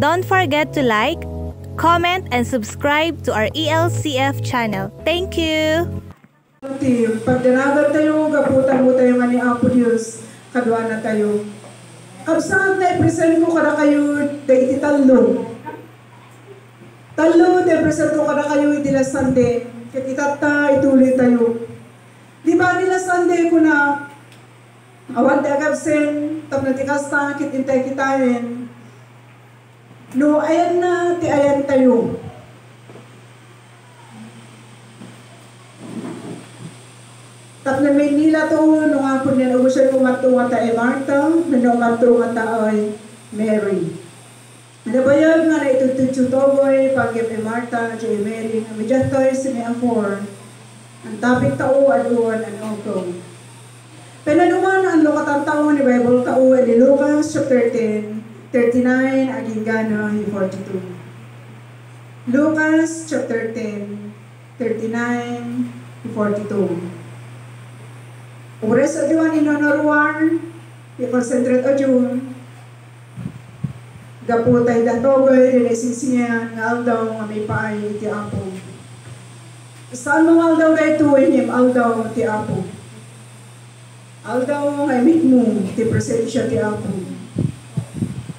Don't forget to like, comment, and subscribe to our ELCF channel. Thank you! Pag dinagat tayo, gaputan mo tayo man ni Apo Diyos, kaduan na tayo. Kapsaan na i-present ko ka na kayo iti talo. Talo, i-present ko ka na kayo iti last Sunday. Kititata, ituloy tayo. Di ba nila Sunday ko na awad na kapsen, tap na tikasta, kitintay kitain. No, ayan na, ti ayan tayo. Tap na Maynila to, nung ako nila usay kumatunga tayo Martha, nung kumatunga tayo Mary. Nabayag nga na itututsutogoy, pag-ib ni Martha, J. Mary, na midyatoy si may amor. Ang tapit tao, aduan, ang otong. Pinanuman ang lukatang tao ni Bible tao, ni Lucas, chapter 10, 39, aging gano'y 42. Lucas, chapter 10, 39, 42. Ures o diwan inonoruan, i-concentrate o diwan. Gaputay datogoy, rinisisinyan, nga aldaw, nga may paay, iti Apo. Saan mong aldaw na ito, inyem aldaw, iti Apo. Aldaw, nga imig mo, iti presensya, iti Apo.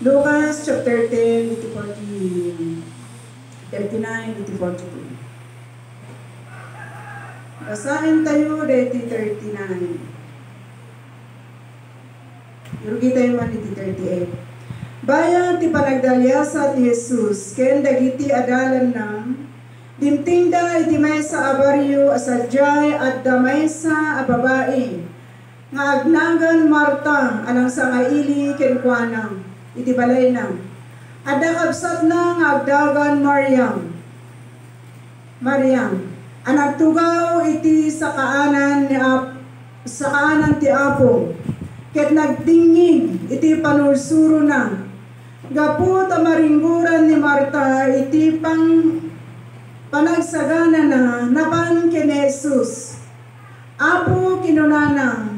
Lucas, chapter 10, iti 40, 39, iti 42. Basahin tayo, iti 39. Rugi tayo man iti 38. Bayan ti panagdalyasa ti Jesus, ken dagiti adalan na, dimtingda iti maysa a baryo asadyay adda maysa a babae, nga agnagan Marta anang sangaili ken kuanam, iti balay na. Adda absat na nga agdagan Mariam. Anagtugaw iti sa kaanan ti Apo, ket nagdingig iti panursuro na. Gapu ta maringguran ni Marta iti panagsagana na napan ken Jesus. Apo kinunana,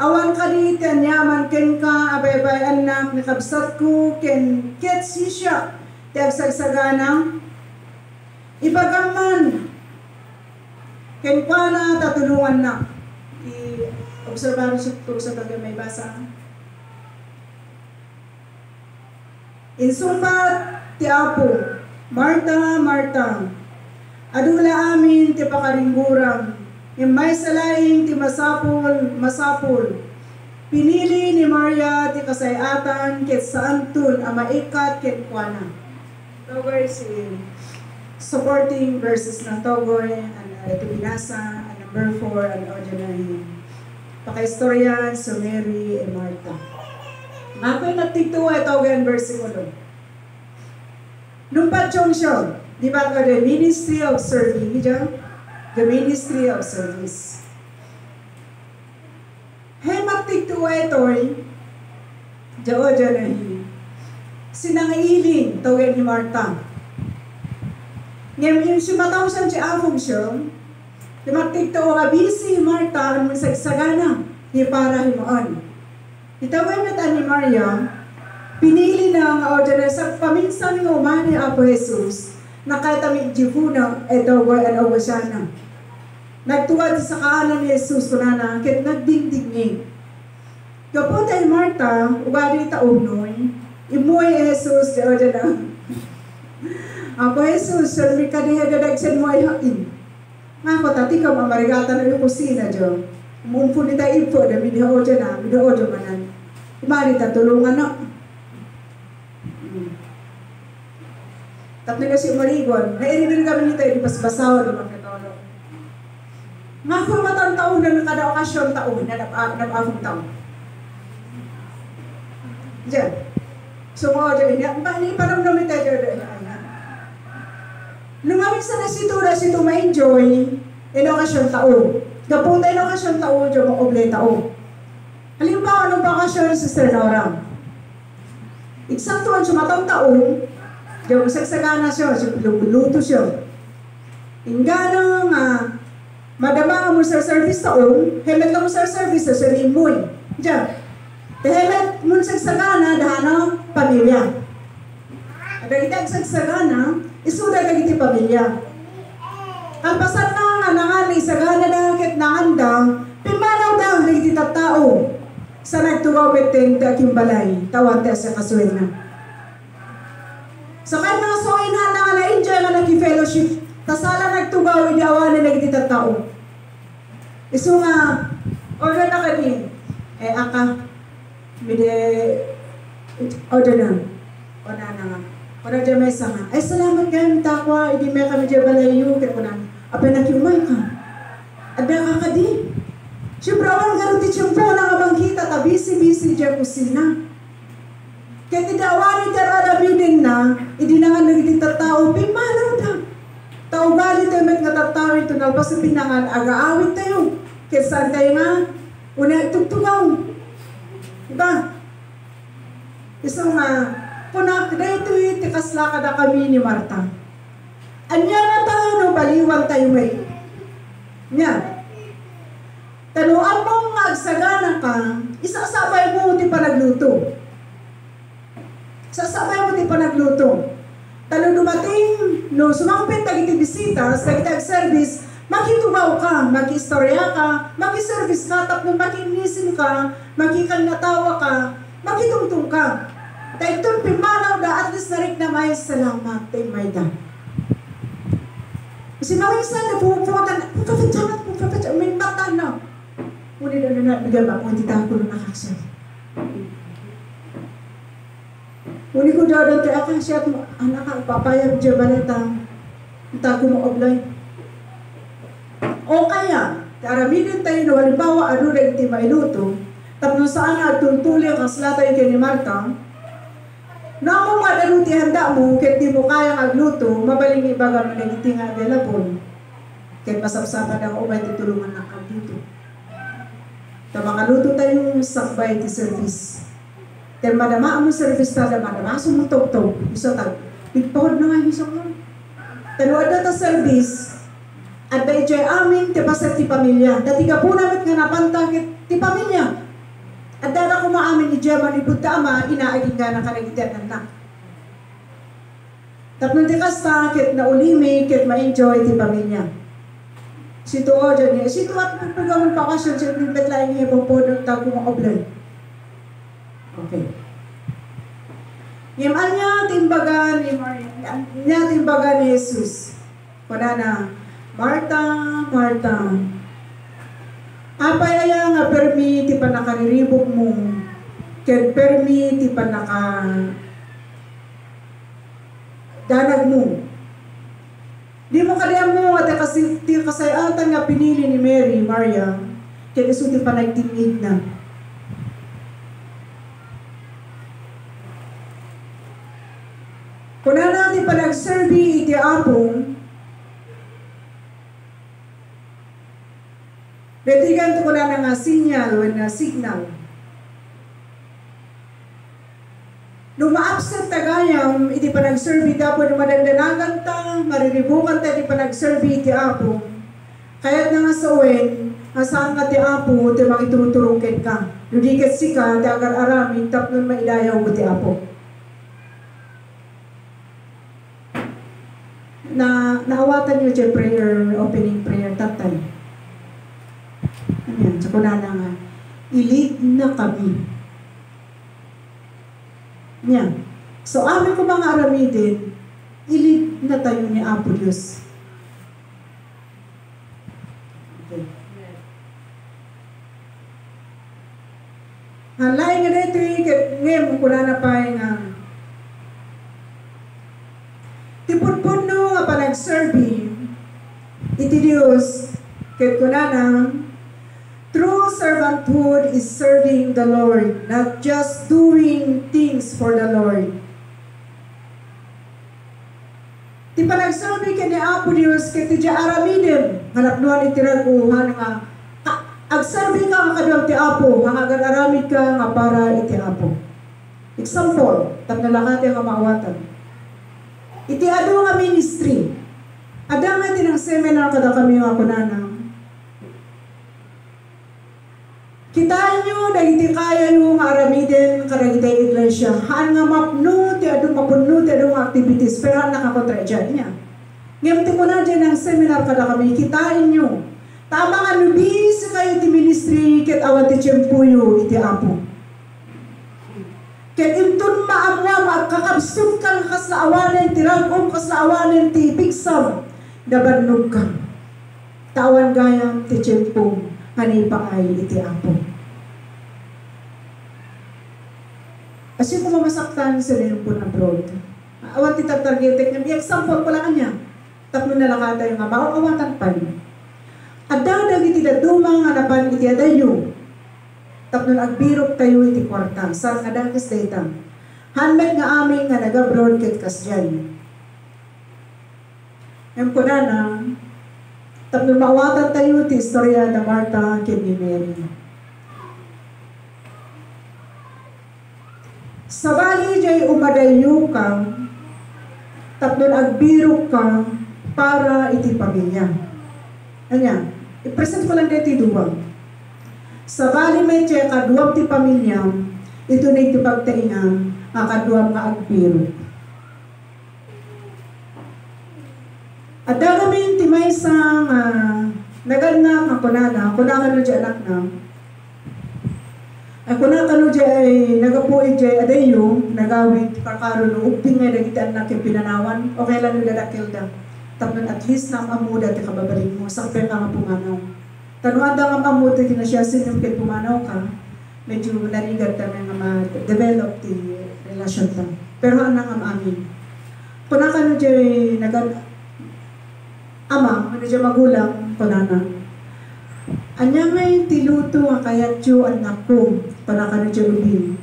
awan kadi ti anyaman ken ka abaybay anak ni kabsat ko ken ket sisya ti agsagsagana. Ibagamman ken kuana tatulungan na. I-observahan sa taga may basa. Insumpat ti Apo, Marta, Marta, adula amin ti pakaringgurang, may salaing ti masapol, masapol. Pinili ni Maria ti kasayatan ket saantun a maikat ken kuana. Togoy si supporting verses ng togoy. Ito binasa, number 4, ang ordinary. Pakaistorya, so Mary and Martha. Ako'y nagtituwa ito ang versikulo. Nung patyong siya, di ba ko the ministry of service? The ministry of service. Hey, magtituwa ito ay the ordinary. Sinangiling, tawag ni Martha. Ngayon si mataw siya si Afong siya, lumaktik to ang abisi Marta ang masagsagana ni para himaan. Itawin na ni Maria, pinili na ang ordinary sa paminsan ng umani Apo Jesus na kahit aming jifuna eto wa and awa siya na. Nagtuwad sa kaanan ni Jesus kunana, kahit nagdingdingin. Kapag tayo Marta, ubali taong noy, imuwi Jesus di ordinary. Apo Jesus, sabi ka niya dadagsan mo ay hain. Nga ko, tati ka mamarigatan na yung kusina diyo. Umumpo nita info na minihao dyan na, minihao dyan manan. Imanita, tulungan na. Tapos na siya umarigon. Nairirin kami nito, inipasbasaw naman katolo. Nga ko, matang taon na nakada okasyon taon na napakong taon. Diyan. Sumao dyan niya. Parang namita dyan dyan. Nung aming sa nasitura si tuma-enjoy, inokasyon tao. Gapunta inokasyon tao, diyo makoble tao. Halimbawa, nung bakasyon si Sister Nora. Eksaktuan siya matang tao, diyo masagsagana siya, siya piluluto siya. Ingana nga, madama mo sa service tao, hemet na mo sa service sa limboy. Diyo, hemet mo sagsagana, dahana, pamilya. dagitag sagsagana, isuda dagiti pamilya. Ang pasad na nga nga ni sagana dahil na anda, pimanaw daw dagiti tattao. Sa nagtugaw beteng dakimbalay, tawag tayo sa kasuwin na. Sa kaya mga soin na nga na-enjoy nga nag-fellowship, tasala nagtugaw, idawanin dagiti tattao. Isu nga, order na kami. Eh, aka, mide, order na. O na nga. O na dyan may isa nga. Ay, salamat kayo, takwa. Hindi may kami dyan balayo. Kaya ko na, apay nakiumay ka. Adna ka ka di. Siyempre, awan nga rin tiyong po na nga bangkita. Ta, busy-busy dyan kusina. Kaya tidawanin dyan arabidin na, hindi na nga nagiging tatao. Pimalaw na. Taugali tayo met nga tatawin ito. Nalpas na pinangan, agaawit tayo. Kaya saan tayo nga? Una tugtugaw. Diba? Isang punak na ito itikaslaka na kami ni Marta. Anya na tayo nung baliwan tayo may. Nya. Tanuan mong agsagana ka, isasabay mo ti panagluto. Sasabay mo ti panagluto. Tanong dumating, no, sumangpit tagiti bisita, tagiti service, makitugaw ka, mag-istorya ka, mag-service ka, tapos mag-inisin ka, mag-ikanatawa ka, mag-itungtong ka. Taitong pimanaw na at least narik na may salamat, tayo may da. Kasi makisan na pupunta na, pukapit siya, may mata na. Ngunit ano na, nagaba ko, hindi tayo ko na nakasya. Ngunit ko daw na tayo akasya, anak ang papayag dyan ba na tayo mo oblay. O kaya, karaminin tayo na halimbawa ano na iti mailuto, tapos saan nagtuntuli ang kaslatan kay ni Marta, na kung ano ti handa mo, kahit di mo kaya magluto, mabaling ibaga mo na iti nga available, kahit masapsapan na ako, may tutulungan na kami dito. Tamakaluto tayong sakbay ti service. Then madama mo service talaga, madama sumutog-tog. Isa tayo, bigpahod na nga yung isa mo. Taluan na ta service, at dayjay amin, tipasat ti pamilya. Dati ka po namin nga napantag ti pamilya. At dara ko maamin ni Gemma ni Buddha Ama, inaagin nga na kanagitan ng na. Tapos tikasta, kit na ulimi, kit ma-enjoy ti pamilya. Sito o dyan niya. Sito at magpagamon pa kasyon, sito ni Betlaing Hebo po ng tago mga oblay. Okay. Yaman niya timbagan ni Maria. Niya timbagan ni Jesus. Kuna na, Marta, Marta, apay aya nga permi ti panakariribok mo, ken permi ti panakadanag mo. Di mo kadiyam mo at ti kasayatan nga pinili ni Mary, Maria, ken isu ti panagtingid na. Kunana ti panagserbi iti apong, betigan to ko na nga sinyal o na signal. Luma-absent tagayam, iti pa nag-survey dapo, lumadandanagan ta, mariribukan ta, iti pa nag-survey iti apo. Kaya't na nga sa uwin, asaan ka ti apo, iti makituturukin ka. Ludikat si ka, iti agar arami, tapnon mailayaw ko ti apo. Naawatan nyo dyan prayer, opening prayer, tatay. Ayan, tsaka na nga, ilig na kami. Ayan. So, amin ko mga aramidin, ilig na tayo ni Apo Diyos. Okay. Halay nga na ito eh, ngayon mo kuna na pa eh nga. Tipon-puno nga pa nag-survey, iti Diyos, kahit kuna na, true servanthood is serving the Lord, not just doing things for the Lord. Ti panagsurvey ka ni Apo Diyos, kaya ti dya aramidem, hanapnuan itiraguhan nga, agsurvey ka nga kadwang ti Apo, nga agaramid ka nga para iti Apo. Example, tapnalakati nga maawatan. Iti adu nga ministry. Adang din ang seminar kada kami nga kunanang, kitaan nyo, dagiti kaya yung aramidin, karagitay iglesia. Haan nga mapno, ti adu mapunno, ti adu nga activities, pero ang nakakontraja niya. Ngayon, timunan din ang seminar kada kami, kitain nyo. Tama nga, nubisa kayo ti ministry, ket awan ti tiyempuyo, iti apo. Ket intun maamwa, kakabsum kan kaslaawanin, tiragum kaslaawanin, ti pigsam, nabannog ka. Tawan gayam ti tiyempuyo, hanipaay, iti apo. Kasi kung mamasaktan sila yung po ng broad. Awat itatargetek niya. I-example ko lang niya. Tapno na lang kata yung nga. Maawatan pa niya. Adadag iti dadumang hanapan iti adayo. Tapno na agbirok tayo iti kwarta. Saan nga dagis daytang. Handmade nga aming nga nag-abroad kit kasyan. Ngayon ko na na. Tapno maawatan tayo iti istorya na Martha kit ni Mary. Sa bali jay umadayo ka, tapnon agbirok ka para iti pamilya. Anya, i-present ko lang dito duwag. Sa bali may jay kaduwag ti pamilya, ito na iti pagtaingan, kaduwag ka agbirok. At dagamin ti may isang nagalnak ang kunana na jay anak na, ako na kanu jay nagapuid jay adayo nagawit kakaro no upting nga dagitan na pinanawan o kailan nila dakilda tapnon at least na amuda ti kababaling mo sakpeng nga pumanaw tanuan da nga amuda ti nasyasin yung kit pumanaw ka medyo narigat ta nga ma-develop ti relasyon ta pero anang amamin kuna kanu jay nagan ama ano jay magulang kunana anya may tiluto ang kayatyo anak ko para kanu jay ubing.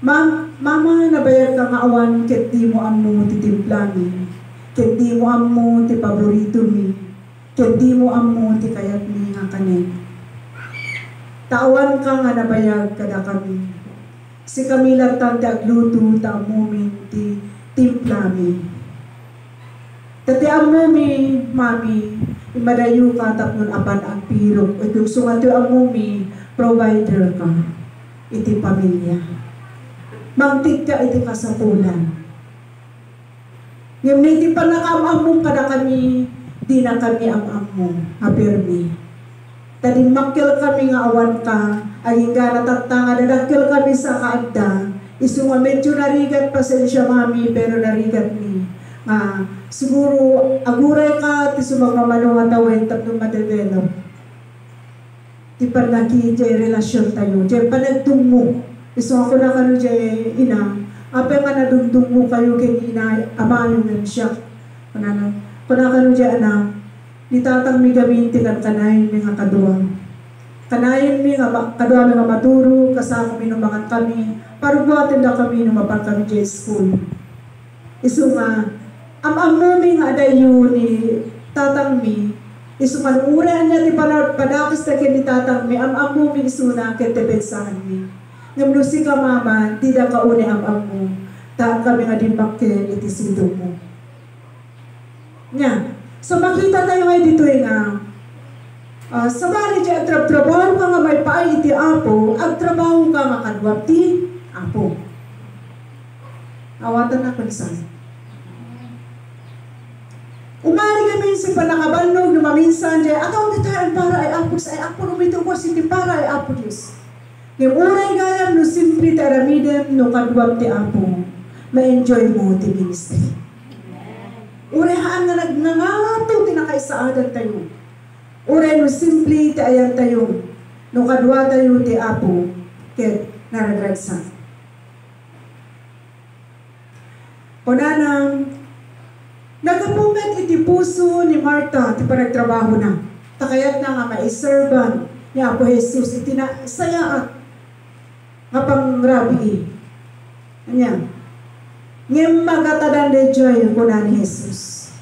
Mama nabayar ka maawan ket di mo ammo ti timplami, ket di mo ammo ti paborito mi, ket di mo ammo ti kayat mi nga kanen. Tawan ka nga nabayag kada kami. Si kami lang tang ti agluto ta ammumin ti timplami. Tati ammumi, mami, imadayo ka tapnon apan ang pirok. Ito sungat yung amumi, provider ka. Iti pamilya. Mangtig ka iti kasapulan. Ngayon na iti panakam-amum ka na kami, di na kami ang amum, apirmi. Taning makil kami nga awan ka, aging ganatagtanga na nakil kami sa kaagda. Isunga medyo narigat pasensya mami, pero narigat ni. Siguro aguray ka ti sumagmamano nga tawin tapno ma-develop ti panaki jay relasyon tayo jay panagdungmo iso ako na kano jay ina apay nga nadungdungmo kayo kay ina amayo nga siya kuna kano jay anak ni tatang mi gaminti kan kanayin mi nga kaduang kanayin mi nga kaduang nga maturo kasama mi numangan kami parugwatin na kami numapan kami jay school iso nga amamumi nga adayo ni tatang mi iso manuurahan niya ti panakis na ni tatang mi amamumi iso na ketipensahan mi ngamlusi ka mama di da kauni amamum tahan kami nga dimbakil iti sido mo nya so makita tayo ngayon dito nga sa bari dyan trabaho ka nga may paay iti apo agtrabaho ka nga kadwap ti apo awatan na pansan umari kami si panakabalnog na maminsan dyan, ataw dito ay para ay apos, ay apo lumito ko, hindi para ay apo Diyos. Ngamuray gayam no simpli taramidem no kadwap ti apo, ma-enjoy mo ti ministry. Urehaan na nagnangato tinakaisaadan tayo. Uray no simpli ti ayan tayo, no kadwa tayo ti apo, ket naradragsan. Kunanang, nagapumet iti puso ni Martha, ti panagtrabaho na. Takayat na nga maiserban ni Apo Jesus, iti nasayaat nga pangrabi. Anya, ngem magatadan de joy kuna ni Jesus.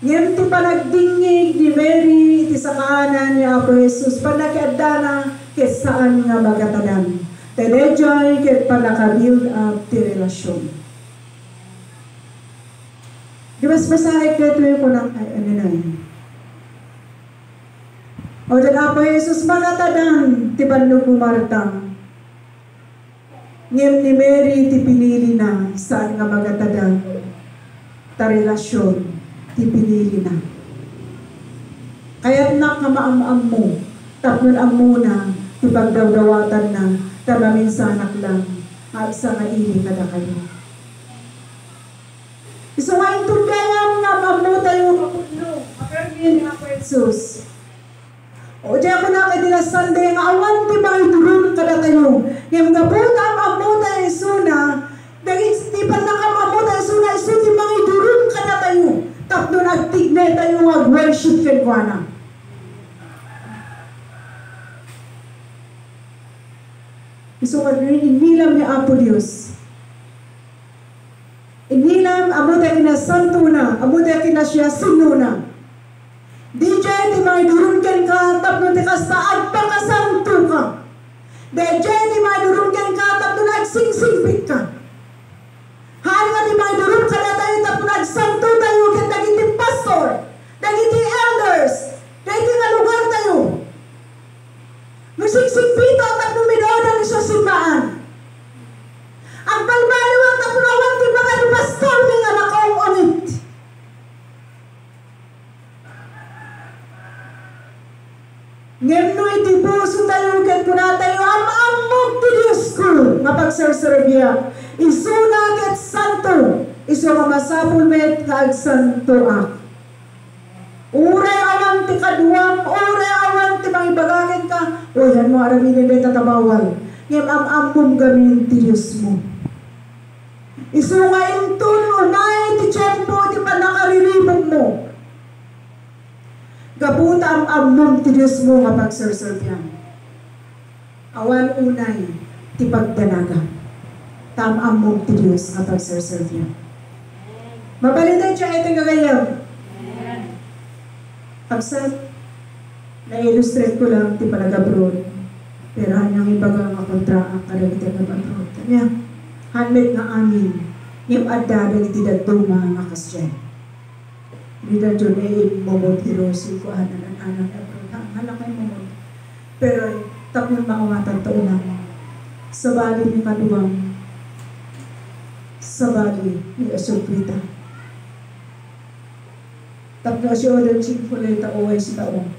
Ngem ti panagdingig ni Mary, iti sa kaanan ni Apo Jesus, panakiadana kesaan nga magatadan. Tede joy ket panakabuild up ti relasyon. Dibas pasahe kaya tuyo ko lang ay aninayin. O dyan Apo Jesus, magatadan, tiban nung Marta. Ngem ni Mary ti pinili na saan nga magatada ta relasyon ti pinili na. Kaya't na nga maam-am mo, tapon ang muna, ti pagdawdawatan na, tamamin sanak lang, at sa nga ili kada kayo. Isa nga intundayan nga mamlo tayo kapunlo, makaramihan nga po Jesus. O diya ko na kay Sunday nga awan ti bang durun kada tayo. Ngayon nga po na mamlo tayo isuna, dahil di pa nakamamlo tayo isuna, iso ti bang durun kada tayo. Tapno nagtignay tayo nga worship ken kuana. So, inilam ni Apo Dios. Inilam, abo tayo na santo na, abo tayo na siya sino na. Di dyan, di mga durungkan ka, tapno di ka saad pa ka santo ka. Di dyan, di mga durungkan ka, tapno nagsingsingpit ka. Haan nga di mga durung ka na tayo, tapno nagsanto tayo, kaya dagiti pastor, dagiti elders, dagiti nga lugar tayo. Nagsingsingpit ka, tapno minodal sa simbahan. Ang balbaliwag na pulawan di mga pastor nga nakaunit. Ngayon no iti puso tayo kaya kuna tayo amamog ti Diyos ko mapagserserbiya. Isuna ket santo. Iso mamasapul met kaag santo ak. Uray awan ti kaduang, uray awan ti mangibagakin ka. O yan mo aramin na tatabawal. Ngayon am-ampong gamin ti Diyos mo. Isungain tuno na iti tiyempo iti panakariribog mo. Gabuta am-ampong ti Diyos mo kapag serservyan. Awan unay ti pagdanaga. Tam-ampong ti Diyos kapag serservyan. Mabalitan siya ito gagayaw. Kapsat, na-illustrate ko lang ti panagabron. Pero hanyang ibaga nga kontra ang karamitan ng abroad. Kanya, hanmet nga amin, yung adada ni Tidaduma nga kasyan. Hindi na dyan ay momod hirosin ko, anak na abroad. Hanap ay momod. Pero tapos maawatan to na. Sa bali ni Kaduang, sa bali ni Asobrita. Tapos siya ulit siya ulit tao'y si taong.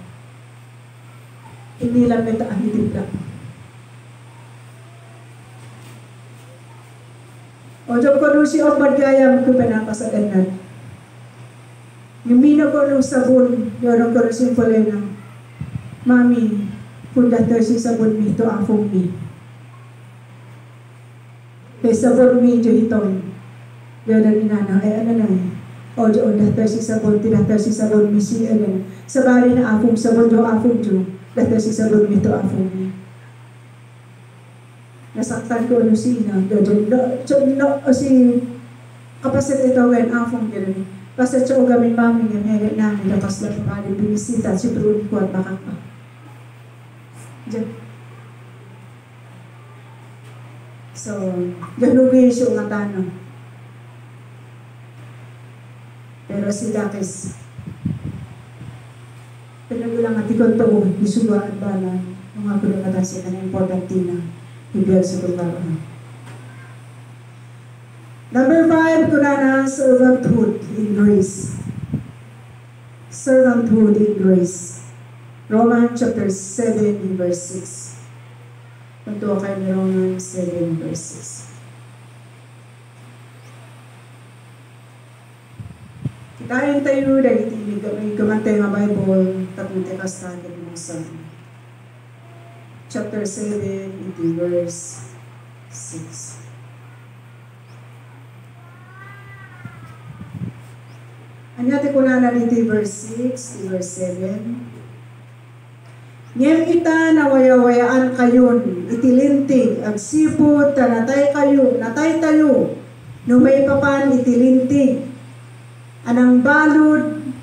Hindi lang nito ang hitip lang. O job ko si o magayam ko panapasagad na. Mimino ko nung sabon, yun ko si Polena. Mami, kung dati si sabon mi, ito ang fong mi. Kaya sabon mi, yun itong. Yun ang inanang, ay ano na. O job, dati si sabon, tinata si sabon mi, si ano. Sabari na akong sabon, yung akong jo. Dati si sabon mi, ito ang fong mi. Nasaktan ko ano siya, si kapasit ito when afong gano'n. Pasit siya o gamin mami nga merit namin, lakas lang pali, binisita, siprunin ko at baka pa. Diyan. So, ganugin siya ang tanong. Pero si Dakis, pinagulang at ikot to, isuwa at bala, mga kulungatan siya ng importante na. Ibigay sa pagkakaroon. Number 5, kunana, servanthood in grace. Servanthood in grace. Romans chapter 7 verse 6. Punto kayo ni Romans 7 verse 6. Kitain tayo dahil itinig kamantay nga Bible tapunti ka sa akin mong sabi. Chapter 7, verse 6. Anyate ko na naliti verse 6, verse 7. Ngem ita nawayawayaan kayon, itilintig, agsipot, tanatay kayo, natay tayo, numay papan itilintig. Anang balod,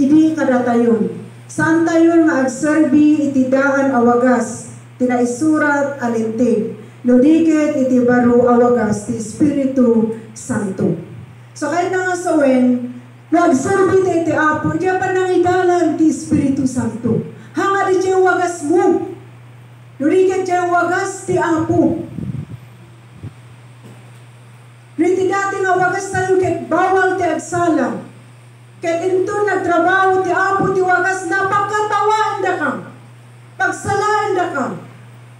idi kadatayon. Saan tayo nga agserbi itidaan awagas, tinaisurat alintig, ludigit itibaro awagas, ti Espiritu Santo. So kahit na nga sawin, nga agserbi na iti Apo, diya pa nangidalan ti Espiritu Santo. Hanga di diya wagas mo, ludigit diya wagas ti Apo. nga wagas tayo ket bawal ti agsala. Ket into nagtrabaho ti apo ti wagas napakatawaan da kam. Pagsalaan da kam.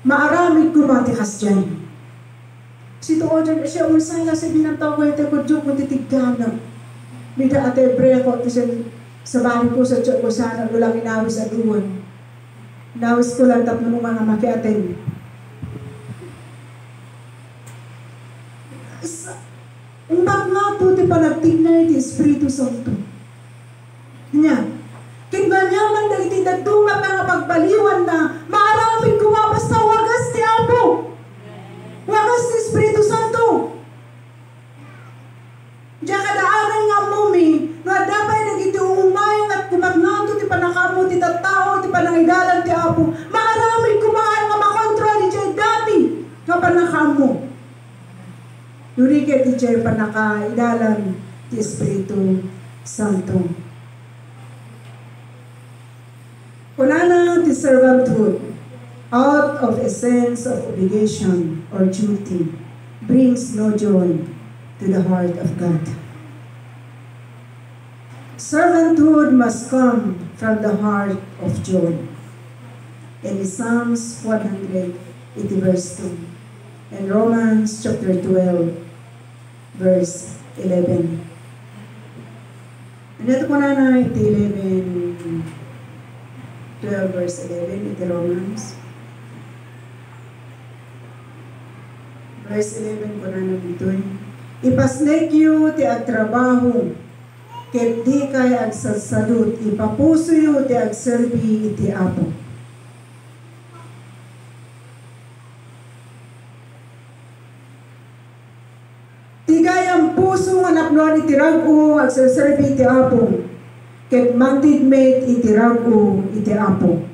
Maaramid ko ba ti kasyan. Si tuodyan siya unsay nga si binantaway ti kudyo ko titigdana. Mida ate breko ti sa bali ko sa tiyo ko sana ulang inawis at uwan. Nawis ko lang tatlo mga makiatin. Umbak nga po ti panagtignay ti Espiritu Santo. Nya, kinbanyaman na iti nagdumat na pagbaliwan na maaraming kumapas na wagas ti Apo. Wagas ti Espiritu Santo. Diya kadaanan nga mumi, no adapay nagitiumayang at kumagnato ti panakamu ti tattao ti panangidalan ti Apo. Maaraming kumahan nga makontrol ni Jay dati nga panakamu. Nuriket ti Jay panakaidalan ti Espiritu Santo. Kunana ti servanthood, out of a sense of obligation or duty, brings no joy to the heart of God. Servanthood must come from the heart of joy. And in Psalms 100, verse 2, and Romans chapter 12, verse 11. Ito po na na iti 12 verse 11, iti Romans. Verse 11 po na na dito. Ipasnek yu ti agtrabaho, ket di kay agsasalud, ipapuso yu ti agserbi iti Apo. Puso nga napnoan itirago at serserbi iti Apo. Ket mantidmate itirago iti Apo.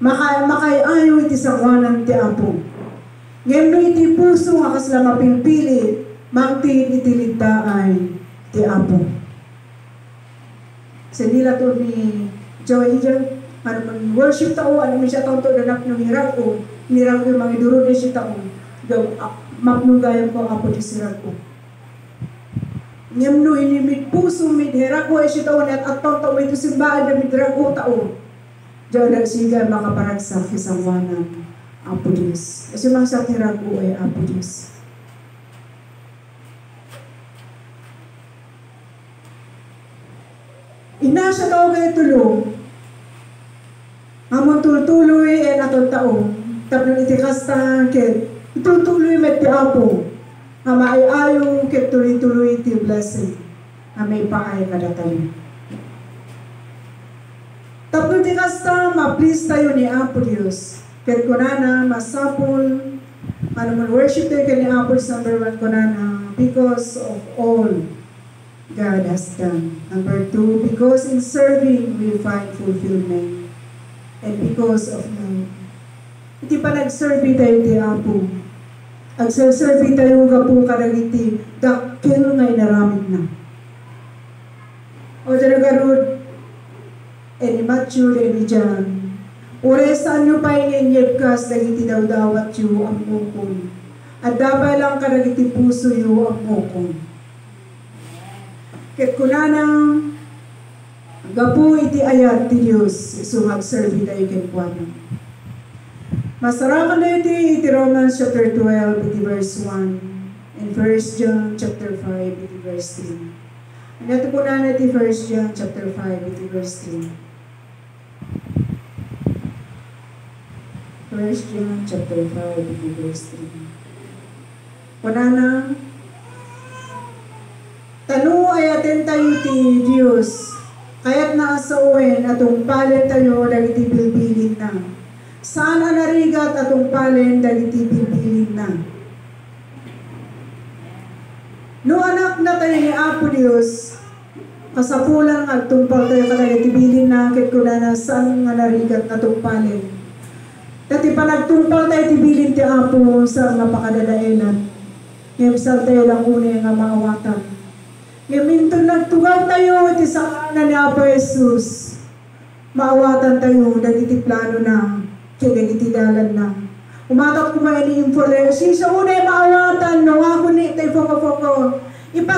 Makayayaw iti sangwanan iti Apo. Ngayon iti puso nga kasla mapimpilit, mangtid iti ligtaan iti Apo. Sa nila to ni Joey Angel, worship tao, ano siya taong to danap ng hirap ko mga iduro niya siya taong mapnugayang ko Apo di sirap ko. Nyamno inimit puso midhera ko isyo taon at atong taon ito simbaan na midhera ko taon. Diyan nagsiga mga parang sa kisawa ng Apo Diyos. Kasi mga sa tira ko ay Apo Diyos. Ina siya taon kayo tulong. Amon tutuloy at atong taon. Tapos itikastahan kayo. Tutuloy met ti Apo. Nga maayayaw ket tuloy-tuloy ti blessing nga may paay kada tayo. Tapno ti kasta ma-please tayo ni Apo Dios ket kunana masapol manuman worship tayo ken ni Apo number 1 kunana because of all God has done. Number 2 because in serving we find fulfillment and because of love. Iti pa nagserbi tayo ti Apo. Agserserbi tayo nga po kadagiti dakil nga inaramid na. O danagarod, eni Matthew, eni John, ure saan nyo pa ininyekas dagiti dawdawat yu ang mukon. At dapat lang kadagiti puso yu ang mukon. Ket kunanang gapu iti ayat ti Diyos iso agserbi tayo kenpuano. Masarapan na iti Romans chapter 12, iti verse 1, and 1 John chapter 5, iti verse 3. Ang ito po na iti 1 John chapter 5, iti verse 3. 1 John chapter 5, iti verse 3. Panana, tanu ay atin tayo ti Diyos, kaya't naasawin atong palit tayo dagiti bilbilin na. Sana narigat atong palen dagiti bibilin na. No anak na tayo ni Apo Dios, kasapulan nga tumpal tayo kadagiti bilin na ket kunana saan nga narigat atong palen. Dati pa nagtumpal tayo tibilin ti Apo sa nga pakadadaelan. Ngem sal tayo lang una nga maawatan. Ngem intun nagtugaw tayo iti sakana ni Apo Jesus. Maawatan tayo dagiti plano na. Kaya nagiti dalan na. Umatot ko mga ini-informe. Siya sa una ay maawatan. Nung ako ni tayo foko-foko. Ipa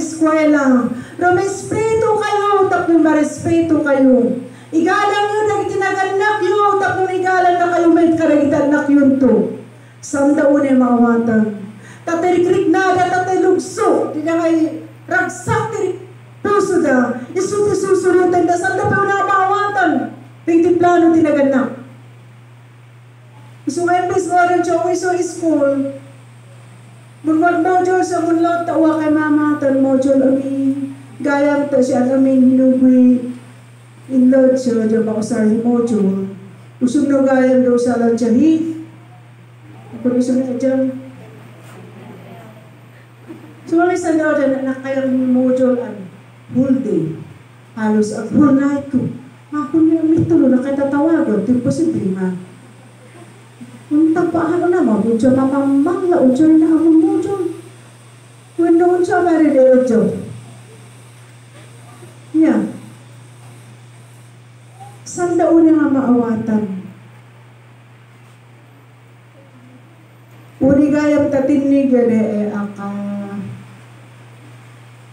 eskwela. Na marespeto kayo, tapong marespeto kayo. Igalang yun, nagitinagannak yun, tapong igalang na kayo, may karagitannak yun to. Samdaon ay mawatan. Tatirikrik na, tatilugso, di na kay ragsak tirik puso da. Isuti-susurutan da, samdaon na mawatan. Tingtiplano tinagannak. So when Miss Warren Chow iso school, munwag mo dyan sa munlot, tawa kay mama, tan mo dyan aming gayang to siya aming hinuwi inlod siya dyan ako sa mo dyan. Usog na gayang daw sa lanjahi. Ako iso na dyan. So when Miss Andrew dyan, anak kayang mo dyan ang whole day. Halos ang whole night ko. Ako niya mitulo na kay tatawagan, imposible man. Unta pa ano na mo, unta mapamangla, unta na ako mo, unta. Wanda unta marinero, unta. Yan. Saan daon nga maawatan? Unigayang tatinig, gane, aka,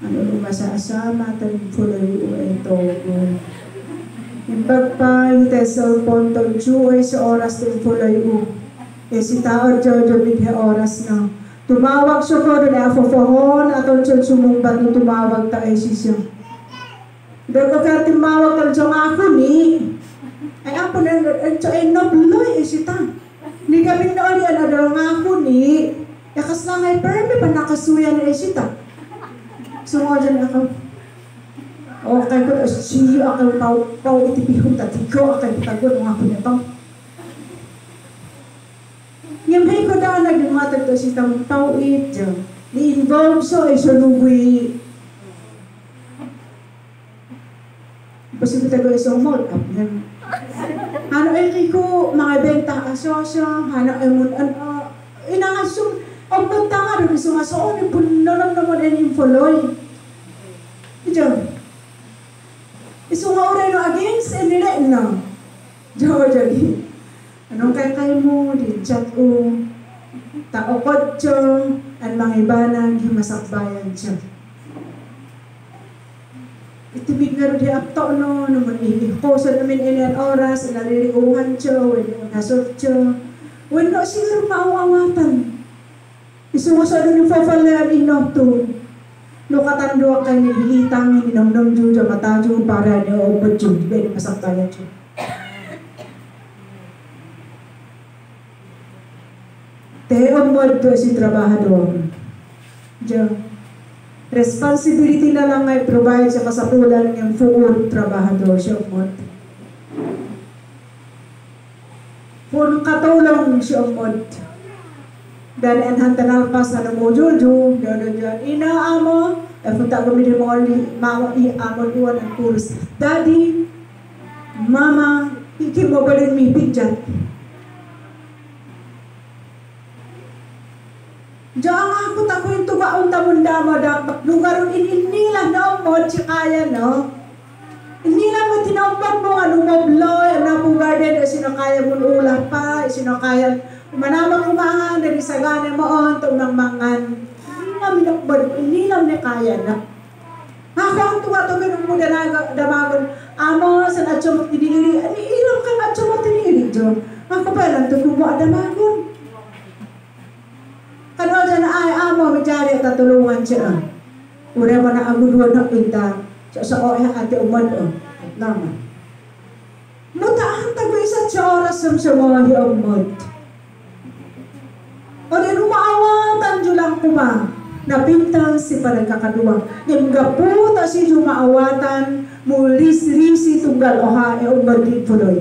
ano nga sa asama, tanipulay, ito, impagpang, tesel, pontong, juwe, sa oras, tanipulay, eh si tao Jojo bighe oras na tumawag siya ko doon na afofohon at ang siya sumumbat nung tumawag tayo siya doon ko kaya tumawag tayo siya nga ako ni ay ako na ay nabloy eh si tao ni kami noon yan na doon nga ako ni yakas na ngay perme pa nakasuya na eh si tao sumodan ako okay ko siya ako pao itipihong tatiko ako itagot nga ako na bang Yamhay ko daan nagdumatag to si Tang Tawit dyan. Ni-involve so ay sunuwi. Pasimita ko isang mall up yan. Ano ay ko, mga benta asosyo, hano ay mun, inangasum, ang punta nga rin sumasoon, ipunalam naman ay nimpoloy. Diyan. Isungauray no against, and nila na. Diyan, diyan. Anong kay-kay mo, di-chat o, taokot siya, at mga iba nang himasakbayan siya. Itibig na rin di apto, no, naman ihikoso namin ilan oras, naliliuhan siya, wala nasot siya. Wala siguro maawawatan. Isumusado ni Fafalayan inokto. Lukatando ka ni Bilitang, inomdom siya, matadyo, para niyo, pwede masakbayan siya. Teong multo si trabahador. Diyan. Responsibility na lang ay provide sa kasapulan ng full trabahador siya umot. Punong katulong siya umot. Dan enhantanal pa sa namujuju, gano'n dyan, inaamo, e punta gumili mo iamon iwan ang kurus. Daddy, mama, ikimobalin mi pigyan. Diyan ako tako yung tugaong tamundama dapat lugaron inila na umod si kaya no inila mo tinaumpan mo anong mabloy anong bugarden isinakaya mo ulah pa isinakaya manamang umahan dari sagana mo on tunang mangan inila mo ni kaya na ako ang tugatugin ng muda na damagon amo sa natsumot tinigiri ani ilang kang natsumot tinigiri Diyan ako pa lang tugubo damagon kano dyan ay amo, midyari at tatulungan siya. Ure mo na ang guluan ng pinta. Sa oya ate umad o. Naman. Notaan tago isa siya oras ng sumahi umad. O din umaawatan dyan lang kuma. Napintang si panagkakaduwa. Nimgaputa si jumaawatan mulis-risi tunggal oha e umad di puloy.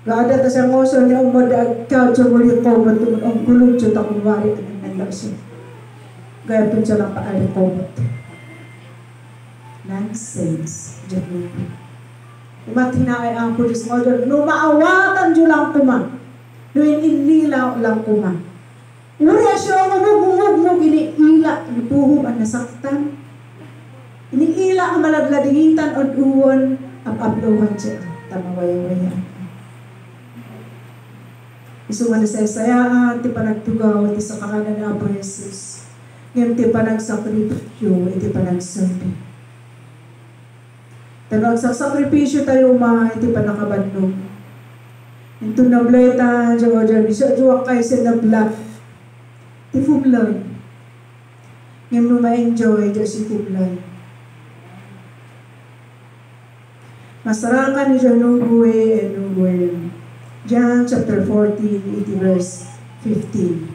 Gada ta sa ngoso ni umadag ka sa muli ko matulog ang gulog sa takumwari at nanlaso. Gaya po siya lang paali ko mat. Nonsense. Diyan mo. Umatinakay ang pulis mo dyan. Numaawatan dyan lang kuma. Doon inila lang kuma. Uriya siya umugugugug iniila. Ipuhong ang nasaktan. Iniila ang malagladingitan o duwan ang aplohan siya. Tamaway-wayan. Isuwan na sa isayaan, ti panagtugaw, ti sa kakanan na po, Jesus. Iti panag sakripisyo. Tagagsasakripisyo tayo ma, iti panakabandong. Ito nablay ta, jawa kayo sa nabla. Iti fuglay. Ngayon mo ma-enjoy, jawa si fuglay. Masarakan ni Janungwe and Nungwe. John chapter 14, iti verse 15.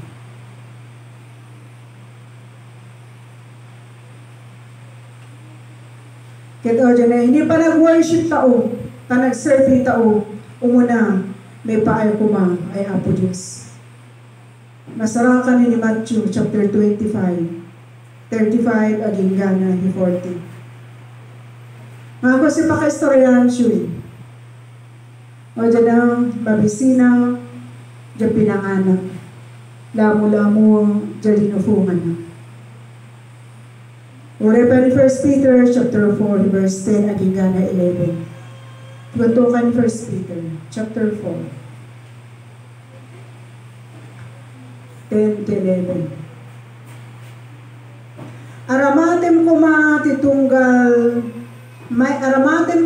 Kaya dyan ay, hindi pa nag-worship tao, ta nag-serve ni tao, umuna, may paayo kuma, ay Apo Diyos. Masarakan ni Matthew chapter 25, 35, aging gana, 40. Mga kasi paka-istoryahan siya. O dyan ang, babisina, dyan pinanganak, lamo-lamo, dyan linufungan na. Uri pa ni 1 Peter chapter 4 verse 10 aging gana 11. Tutukan 1 Peter chapter 4 10 to 11. Aramatem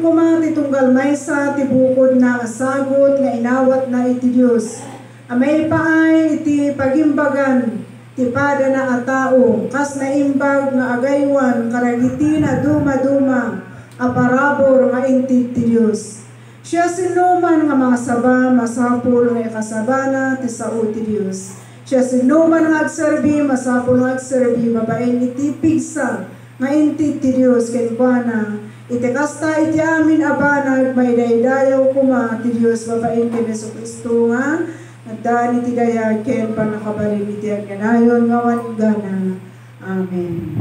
kuma titunggal maysa ti bukod na asagot nga inawat na iti Dios. Amay paay iti pagimbagan tipada na atao, kas na imbag na agaywan, karagiti na duma-duma, aparabor nga inti ti Dios. Siya sinuman nga mga saba, masapul nga ikasabana, tisao ti Dios. Siya sinuman nga agserbi, masapul nga agserbi, mabain iti pigsa, nga inti ti Dios, kenbana, itikasta iti amin abana, may daydayaw kuma, ti Dios, mabain ti Jesucristo nga, nagdaan iti daya, ken panakabalin iti ang ganayon, ngawan gana. Amen.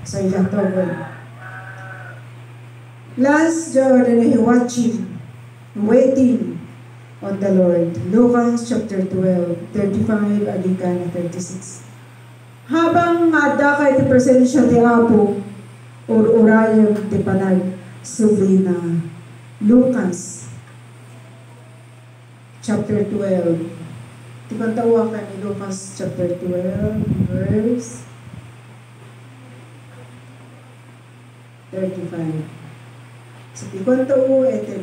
So, ikatawal. Last, Jordan ay watching, waiting on the Lord. Lucas chapter 12, 35, aging gana 36. Habang adakay ti presensya ti Apo, ururayon ti panag, sublina. Lucas chapter 12. Tipantawa ka ni Lucas chapter 12, verse 35. So, tipantawa ito 35.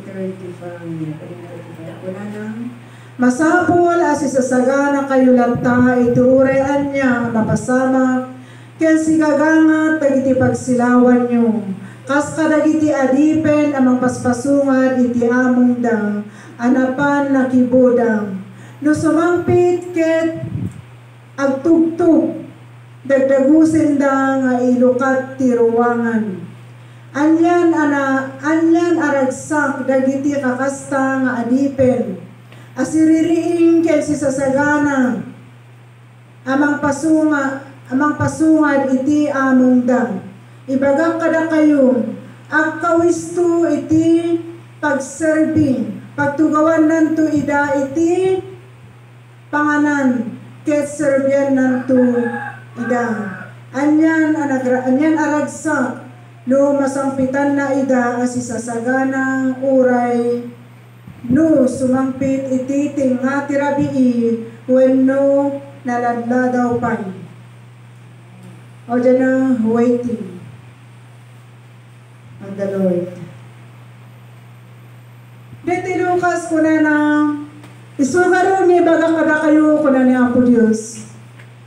Wala na. Masapol as isasagana kayo lata, ituurayan niya napasama, kaya sigaganga tagitipagsilawan niyo. Kas kadagiti adipen amang paspasungan iti among dang anapan nakibodang. No sumangpit ket agtugtog dagdagusin da nga ilukat ti ruwangan. Anyan aragsak dagiti kakasta nga adipen. Asiririing ket sisasagana amang pasungad iti among dang. Ibagang kada kayo, ang kawisto iti pagserbi, pagtugawan nanto ida iti panganan, ket serbian nanto ida. Anyan aragsak, no masangpitan na ida, asisasaganang uray, no sumangpit iti tinga tirabii, wenno naladla daw pa. O dyan na, waiting on the Lord. Deti Lucas kuna na isugaron ni baga kada kayo kuna ni Apo Dios.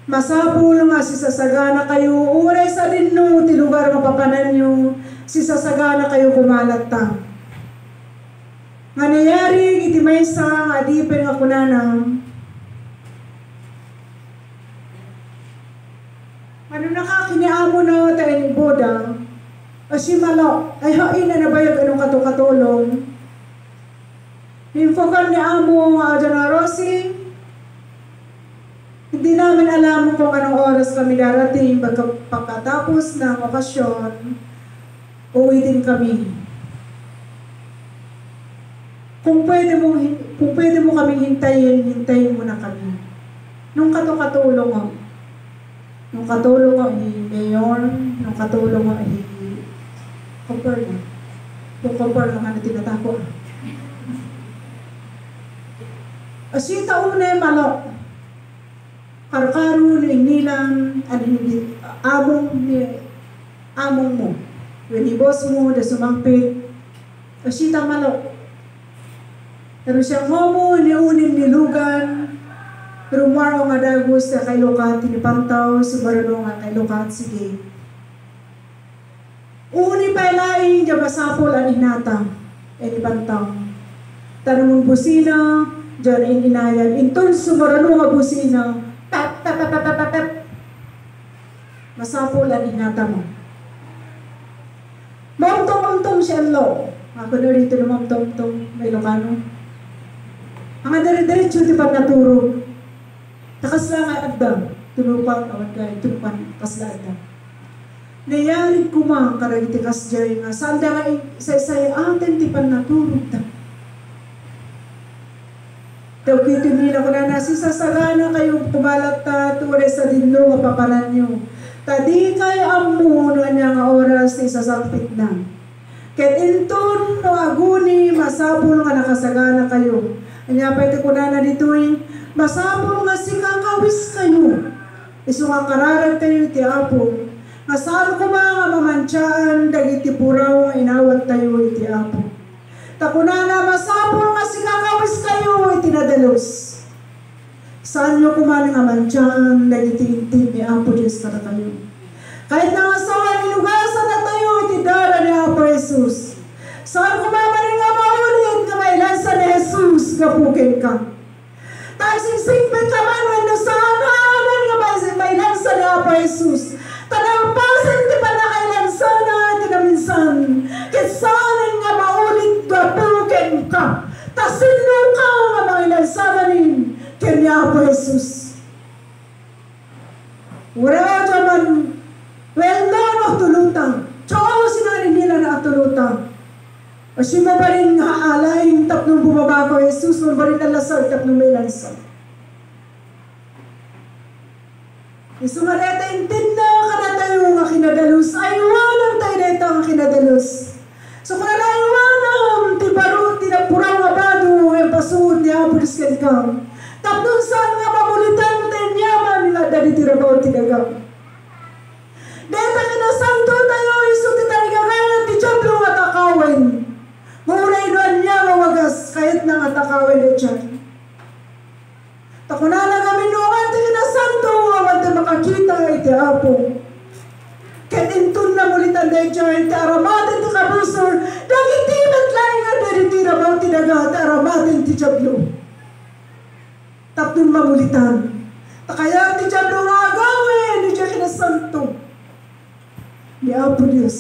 Masapul nga sisasagana kayo uray sa dinno ti lugar nga papananyo sisasagana kayo kumalatta. Manayari iti maysa nga adipen nga kuna na manunaka kiniamo no taen boda. Asimalo, ay hain na nabayag anong katukatulong. Infokan ni Amo Adana Rossi, hindi namin alam kung anong oras kami darating pagkatapos ng okasyon, uwi din kami. Kung pwede mo kaming hintayin mo na kami. Nung katulong ko, Mayor, nung katulong ko, Compare na. Kung compare na nga na tinatako. Asita unay malok. Karkaro ni kemungkinan ada among mo, weni boss mo, da sumangpit, asita malo. Pero siya momo, niunin nilugan, pero maro nga dagos na kay Lukat, tinipantaw, sumarano nga kay Lukat, sige. Uni pa ilaing, jabasapol, aninata, inipantaw. Tanong busina, dyan ininayan, inton sumarano nga busina, tap, tap, tap, tap, tap, tap. Masapol, aninata mo. Mamtong-mamtong siya lo. Ako na rito na mamtong-mamtong. May Ilocano. Ang adari-diretso di pa naturo. Takas lang ay agdang. Tulupan, awad ka, tulupan, takas lang agdang. Nayari ko mga karagitikas dyan nga. Saan da nga isa-isay atin di pa naturo. Daw kito nila ko na nasisasagana kayong tumalat na tuwari sa dinlo kapapalan nyo. Tadi kay amuno niya nga oras ni sasakpit na. Ket inton no aguni masapul nga nakasagana kayo. Anya pwede ko na ditoy, masapul nga sikakawis kayo. Isu nga kararag tayo ti Apo. Nga saan ko ba nga mamantsaan dagiti puraw inawat tayo iti Apo. Takunana masapul nga sikakawis kayo iti nadalos. Saan nyo kumaling amantsyan, nagitiintip ni Apo Diyos na tayo. Kahit na asawa, inugasan na tayo, itidara ni Apo Jesus. Saan kumaling nga maulit na may lansa ni Jesus, kapukin ka. Tayo singsigbit ka man, wala saan naman nga may lansa ni Apo Jesus. Tanampasin ti pa na kay lansa na iti naminsan. Kitsanin nga maulit, kapukin ka. Tasino ka nga may lansa na rin. Kanya po Jesus. Wala ka man, well known o tulutang. Tsaka sinarin nila na tulutang. O siya ba rin haalay yung tapnong bumaba ko, Jesus, mo ba rin nalasal, tapnong may lansal. Isu nga neta, intindaw ka na tayo nga kinadalus. Aywanan tayo neta nga kinadalus. So kung aywanan, tibarun, tinapurang abado, ang pasun, niyabulis ka ikaw. Tapos saan nga pamulitan tayo niyaman nga daditirabaw tinagam. Deta kinasanto tayo iso titanigangan ti Diablo nga takawin. Muray doon niya nga wagas kahit na nga takawin na siya. Takunana kami noon ti kinasanto awan ti makakita iti Apo. Katintun na mulitan tayo siya iti aramatin ti kabusor dagitibat lang nga daditirabaw tinagam ti aramatin ti Diablo. Tapos mamulitan. Kaya ti Diablo nga gawin, ni siya kinasanto. Ni Apo Diyos.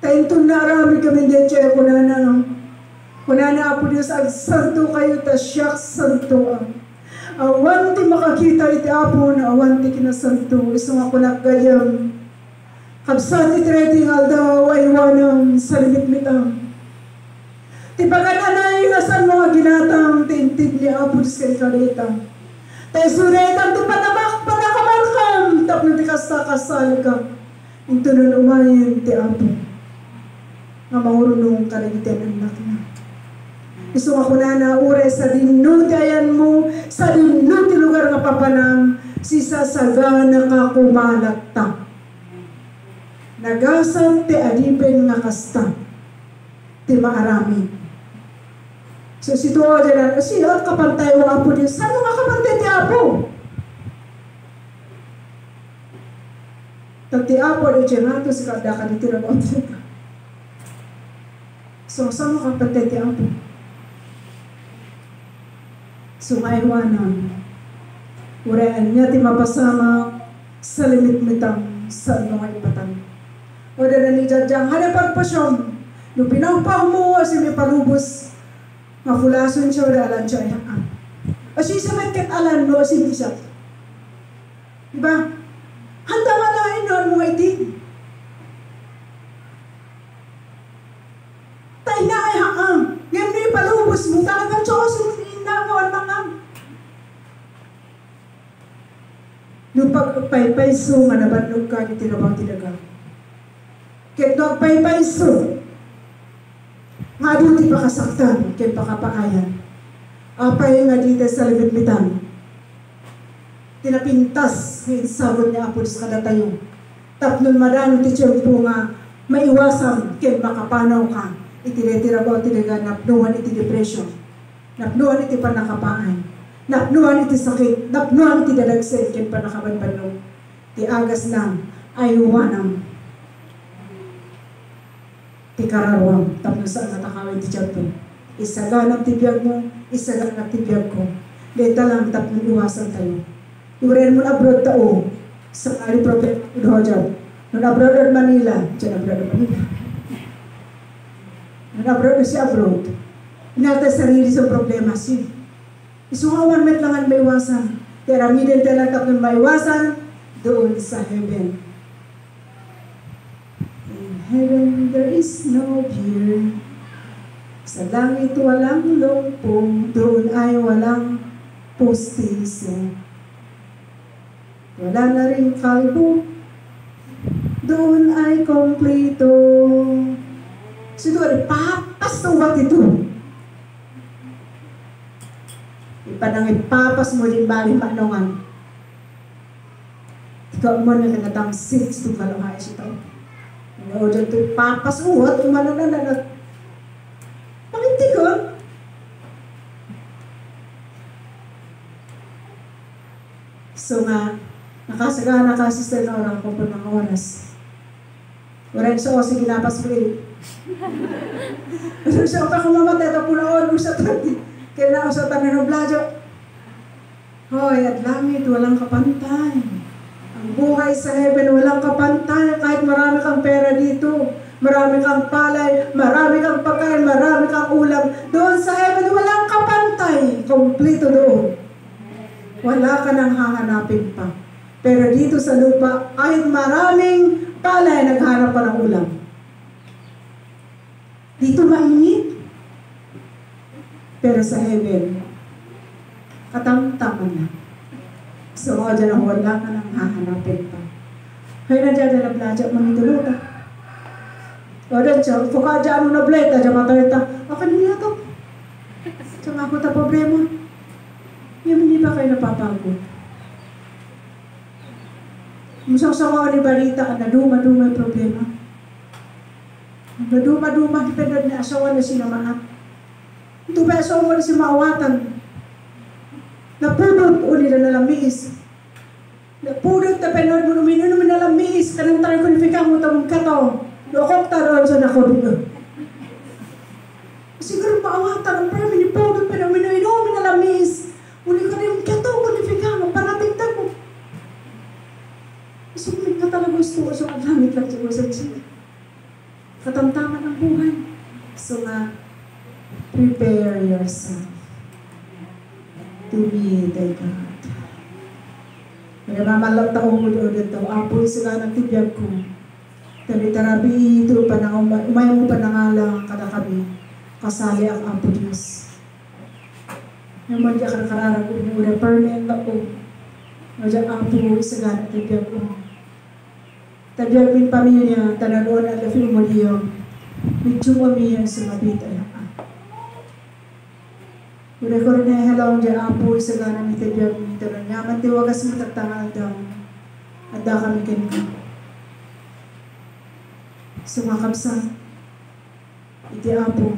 Taintun na arami kami din siya, kunana Apo Diyos, ang santo kayo, ta siyak santo ang. Awan ti makakita iti Apo, na awan ti kinasanto. Isu nga kunak gayam. Kapsati treting aldaw, aywanang salimit-mitang. Ti pagkananay nga saan mga ginatang tintid ni Apo Diyos kay Kalita. Tayo suretang ti patabak, patakamarkam, tapno ti kasakasal ka. Ito nun umayin ti Apo. Nga maurunong kalagitan ang nakna. Isu nga kunana, ure sa dinno ti ayan mo, sa dinno ti lugar nga papanang, sisasagana ka kumalakta. Nagasan ti adipin nga kasta, ti maarami. So, sito o dyan, siya, kapantay o Apo Diyos. Saan mo makapantay ti Apo? Tag ti Apo, di dyan nato, si kada ka nitira mo. So, saan mo kapantay ti Apo? So, maiwanan. Uraan niya ti mapasama sa limit-mitang saan mo ipatan. O dyan ni Diyadjang, hanapagpasyong, nung pinampaw mo, as yung ipalubos, mafulason siya wala alam siya ay haang. O siya siya may katalan, no? Siya siya. Diba? Handa nga lang noon mga itig. Tayo na ay haang. Ngayon na ipalubos mo talagang chosun na ngawan mga. Nung pagpaypayso nga nabanlog ka, itinabang tinaga. Kaya nung pagpaypayso, nga doon ti pakasaktan, kaya pakapakayan. Apay nga dito sa limit-mitan. tinapintas ng sabon niya apod sa kadatayo. Tapnon madan teacher po nga maiwasan ken makapanaw ka itiretira ba tinaga napnuhan iti depression, napnuhan iti panakapaan, napnuhan iti sakit, napnuhan iti dadagset ken panakabanbanno ti agas nang ayuwanam ti kararuang. Tapnon sa natakawin ti teacher po isaganap ti biyag mo, isaganap ti biyag ko, deta lang tapnon iwasan tayo. Iwren mo na abroad tao sakali problema udohajab nun abroad at Manila dyan abroad at Manila nun abroad at siya abroad inalta sarili sa problema siya isungawan met langan maiwasan teramiden telatap nun maiwasan doon sa heaven. In heaven there is no fear, sa langit walang lungpong, doon ay walang postiso. Wala na rin kalbo, doon ay kompleto. So doon, papas ng wat ito. Ipapas mo din bali panongan. Ikaw mo na nagatang 6 to kaluhay siya ito. Ano dyan ito, papas uwat, umano na na. Pakinti ko. So nga, nakasagana ka sister na orang kung punang oras. Orenso, o sige napas mo eh. Orenso, ako mamatay ito punoon. Kaya na usap ang nanobladyo. Hoy, at langit, walang kapantay. Ang buhay sa heaven, walang kapantay. Kahit marami kang pera dito, marami kang palay, marami kang pagkain, marami kang ulam. Doon sa heaven, walang kapantay. Kompleto doon. Wala ka nang hahanapin pa. Pero dito sa lupa, kahit maraming palay, naghanap pa ng ulam. Dito mainit. Pero sa heaven, katamtaman na. So, o dyan, wala ka nang hahanapin pa. Kaya na dyan, na bladya, mamiduluta. O dyan, fuka dyan, na bleta, dyan matawita. O, kanina to. Dyan ako ta problema. Yung hindi ba kayo napapagod? Musang-sakaw ni Barita ka na duma-duma yung problema. Na duma-duma, dependent na asawa na sinamaat. Ito ba asawa na sinamaawatan? Napulot o nila nalamiis. Napulot na penod mo, uminom na nalamiis. Kanang tayo konifika mo, tamang kataw. Lokok taroon sa nakodugo. Siguro maawatan ang permi ni Pogod, pero uminom na nalamiis. Uli ka rin, kaya ito, kunifika mo, panatingtag mo. Isumit ka talaga gusto, so ang langit lang siya sa siya. Katamtaman ang buhay. So nga, prepare yourself to be the God. May namamalap taong mo doon ito, apoy sila ng tibyag ko. Tabi-tarabi ito, umayang mo panangalang kada kami, kasali ang apo Diyos. Naman diya karakarara ko, muna permanent ako. Madya ang po, isagana tabiya ko. Tabiya ko yung pamilya niya, tananoon at lafin mo niyo. Medyo mamiyang sumabit ay haka. Muna ko rin na halaw diya ang po, isagana ni tabiya ko yung tanon niya. Mantiwagas mo tagtangal daw. Anda kami ganito. Sumakamsa. Iti ang po.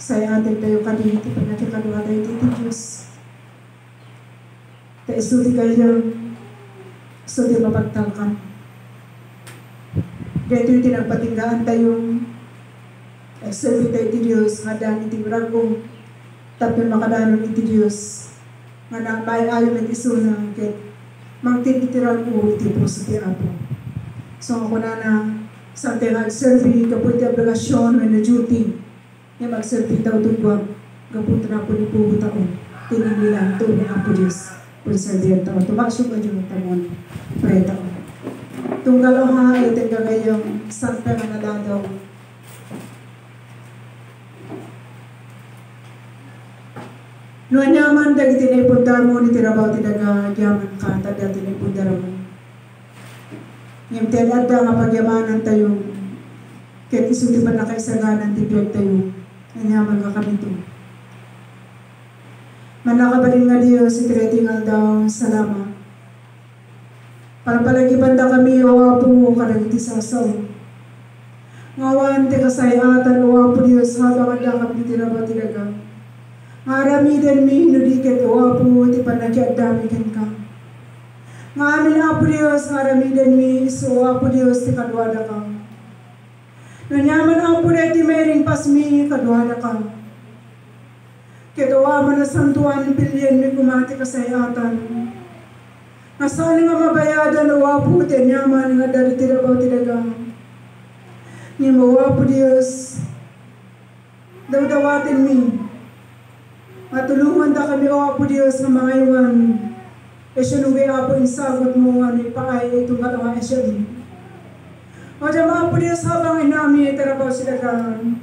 Saya atin tayo kanito, panagkakaluha tayo dito, Diyos. Taisuti kayo, suti mapagtalkan. Dito yung tinagpatinggaan tayong exhibit tayo di Diyos, nga daan iti brago, tapin makadanon iti Diyos, nga nang may ayaw at isunang, kaya magtititiran ko iti po sa ti Apo. So ako na na, sa ating nag-survey, kapoy ti obligasyon, when the duty, nga mag-serve daw tugwag, kapunta na po ni Pugo taon, tinigila, tuwin ang po Diyos, pulsardiyan taon. Tumasyo ka dyan ang tamon, pre taon. Tunggal o ha, itin ka ngayong santa na nadadaw. Noon yaman, dag itinipundar mo, nitirabaw tinaga, yaman ka, tanda tinipundar mo. Ngayon, tinadda nga pagyamanan tayo, kaya isuti pa na kaisaganan, tibiyag tayo. Nanyaman ka kami ito. Manakabaling na Diyos, itiratingal daw salama. Parapalagipanda kami, awa po, karagitisasaw. Ngawan, tekasayatan, awa po Diyos, habang adakap itinabatilaga. Aramidan mi hinudiket, awa po, tipanagyaddamikan ka. Nga amin, apo Diyos, aramidan mi, so awa po Diyos, tikadwada ka. Nanyaman, apo na itimerin pasmi, kadwada ka. Ketua manasantuan pilihan mi kumati kasayatan. Nasaan nga mabayadan o waputin yaman nga daritilabaw tilagang. Ni mawapu Diyos, dawdawatin mi. Matulungan da kami wapu Diyos ng mga iwan. E siya nung gayapo yung sagot mo nga ni paay itong katawang e siya din. O dyan wapu Diyos habang inami itarabaw silagang.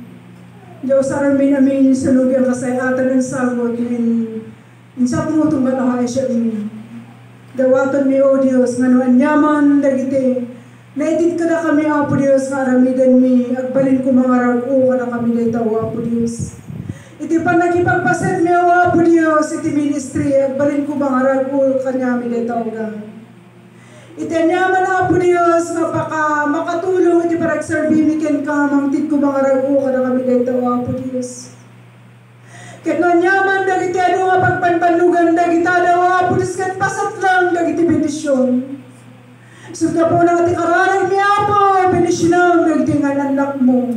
Diyos aramin amin sa lugyang kasayatan ng salmo din. Insa po itong batahay siya din. Dawatan mi o Diyos, nga noan yaman, dagiti. Naitid ka na kami, Apo Diyos, nga aramidan mi. Agbalin ko mga rago ka na kami na itaw, Apo Diyos. Iti pa nakipagpasad mi o Apo Diyos, iti ministry. Agbalin ko mga rago ka namin na itaw na. Iti anyaman, Apo Diyos, nga baka makatulong iti parang sarbimikin ka, mangtid ko mga rago ka na kami na itaw, Apo Diyos. Ket no nyaman dagiti ano nga pagpanpanugan dagiti daw apudis ket pasat lang dagiti bendisyon. Sudda po na ti kararan mi Apo, bendisyon dagiti nga anak mo.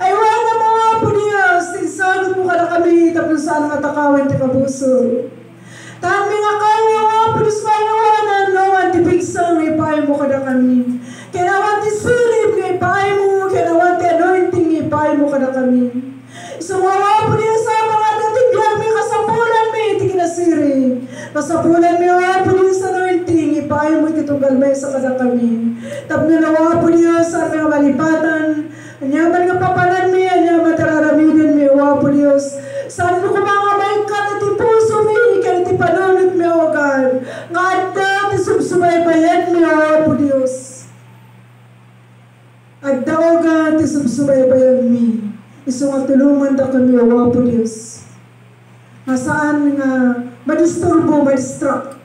Ay wala mo Apo Dios, isagot mo kada kami tapos saan nga takawen ti kabuso. Tan mi nga kaya Apo Dios mainawanan no anti pigsang ipaay mo kada kami. Kinawan ti silip nga ipaay mo, kinawan ti anointing nga ipaay mo kada kami. So wala po Diyos sa mga datiglan mi, kasapulan mi, iti kinasiri. Kasapulan mi, wala po Diyos sa anointing, ipaay mo ititunggal may sa kada kami. Tapnalawa po Diyos sa mga malipatan, anyaman nga papanan mi, anyaman tararaminan mi, wala po Diyos. Saan mo kumangamay ka, iti puso mi, ikan iti panunod mi, o God. Nga at iti subsubaybayan mi, wala po Diyos. At daw God, iti subsubaybayan mi. Iso nga tulungan na kami, awa po Diyos. Nasaan nga madisturbo, madistruck.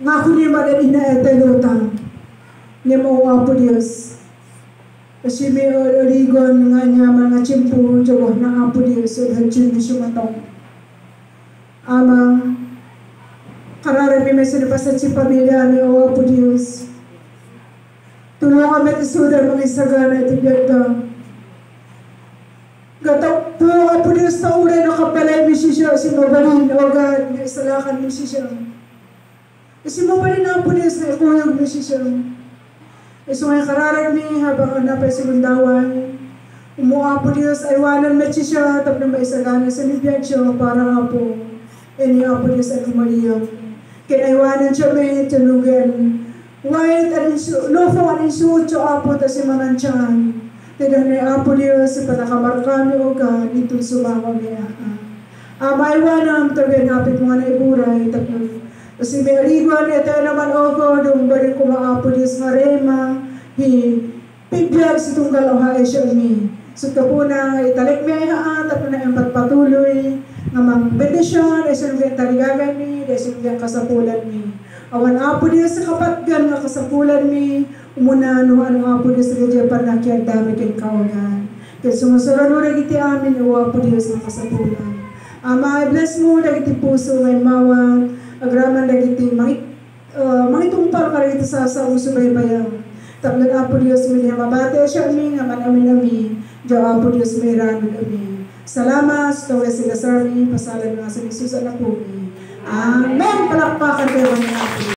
Nga kuni magalina etay lutang. Nga mawa po Diyos. Kasi may origon nga niya mga chimpo, jawa na apo Diyos, at hachim ni sumatong. Ama, kararami may sinipasat si pamilya ni awa po Diyos. Tulungan met isudan mga isagana at ibyagda. Gatak po nga po Diyos na ura na kapalay mi siya, sinubalin, o God, naisalakan mi siya. Isinubalin na po Diyos na ikuyog mi siya. Iso nga kararag mi habang anapay sigundawan. Umuha po Diyos, aywanan met siya, tap na maisagana sa libyan siya, para nga po, iniha po Diyos ay kumaliyak. Kinaywanan siya may tanugan. White at lofong at insuot siya po, tas imanan siya. Tidak na apo Diyos, ipatakamar kami o God, itong sumama niya. Ama, iwanam, tabi napit mga naiburay, tapos si Merigwan, ito naman o God, umbarin ko mga apo Diyos, marema, hi, pibyag sa tunggal o hae siya mi. So tapo na, italik mi ay haan, tapo na yung patpatuloy, namang bendisyon, ay sunugyan taligagan mi, ay sunugyan kasapulan mi. Awan apo Diyos sa kapatgan na kasapulan mi, umuna nuha ng apo Diyos na gadya panakyang dami kayong kawagan. Kaya sumusurunurag iti amin o apo Diyos na kasapulan. Ama, i-bless mo, dagiti puso ngayon mawang, agraman dagiti mangitumpal ka rin sa usubaybayan. Tapos apo Diyos may namabate siya aming, aman amin. Diyaw apo Diyos may ramin amin. Salamat, tawa sila sa amin, pasalan nga sa Jesus anak ko. Amen! Palakpakan kayo ang apo.